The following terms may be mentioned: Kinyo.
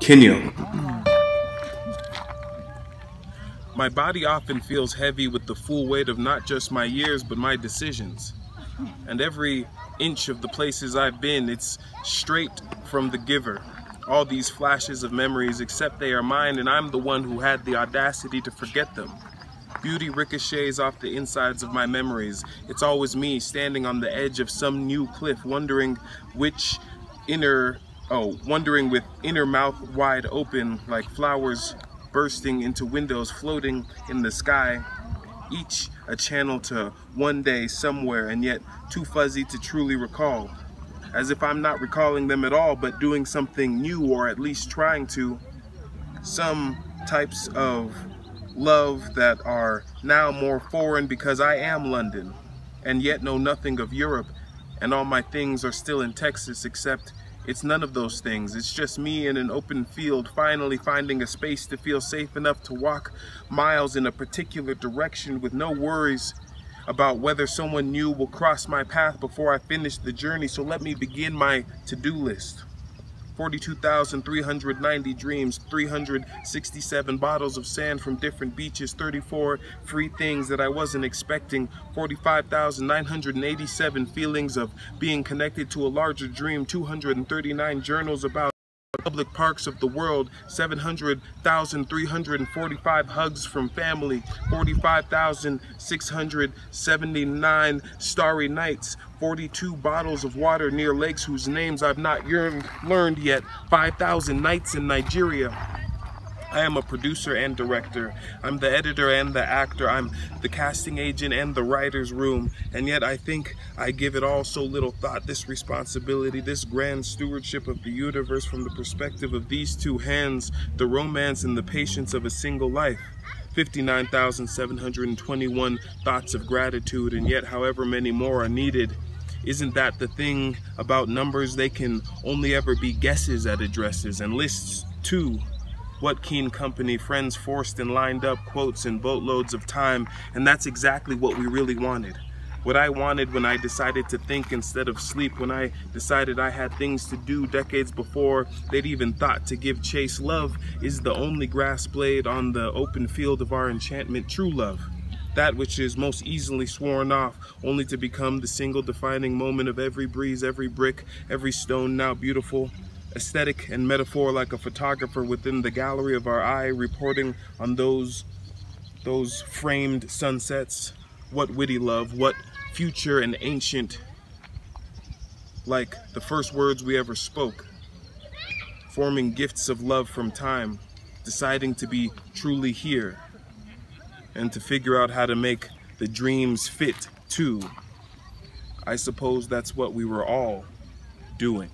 Kinyo. My body often feels heavy with the full weight of not just my years, but my decisions. And every inch of the places I've been, it's straight from the giver. All these flashes of memories, except they are mine, and I'm the one who had the audacity to forget them. Beauty ricochets off the insides of my memories. It's always me standing on the edge of some new cliff, wondering with inner mouth wide open, like flowers bursting into windows, floating in the sky, each a channel to one day somewhere, and yet too fuzzy to truly recall. As if I'm not recalling them at all, but doing something new, or at least trying to. Some types of love that are now more foreign because I am London, and yet know nothing of Europe, and all my things are still in Texas, except it's none of those things. It's just me in an open field, finally finding a space to feel safe enough to walk miles in a particular direction with no worries about whether someone new will cross my path before I finish the journey. So let me begin my to-do list. 42,390 dreams, 367 bottles of sand from different beaches, 34 free things that I wasn't expecting, 45,987 feelings of being connected to a larger dream, 239 journals about public parks of the world, 700,345 hugs from family, 45,679 starry nights, 42 bottles of water near lakes whose names I've not learned yet, 5,000 nights in Nigeria. I am a producer and director. I'm the editor and the actor. I'm the casting agent and the writer's room. And yet I think I give it all so little thought. This responsibility, this grand stewardship of the universe from the perspective of these two hands, the romance and the patience of a single life. 59,721 thoughts of gratitude, and yet however many more are needed. Isn't that the thing about numbers? They can only ever be guesses at addresses and lists too. What keen company, friends forced and lined up, quotes and boatloads of time, and that's exactly what we really wanted. What I wanted when I decided to think instead of sleep, when I decided I had things to do decades before they'd even thought to give chase. Love is the only grass blade on the open field of our enchantment, true love. That which is most easily sworn off, only to become the single defining moment of every breeze, every brick, every stone now beautiful. Aesthetic and metaphor, like a photographer within the gallery of our eye, reporting on those framed sunsets. What witty love, what future and ancient, like the first words we ever spoke, forming gifts of love from time, deciding to be truly here, and to figure out how to make the dreams fit too. I suppose that's what we were all doing.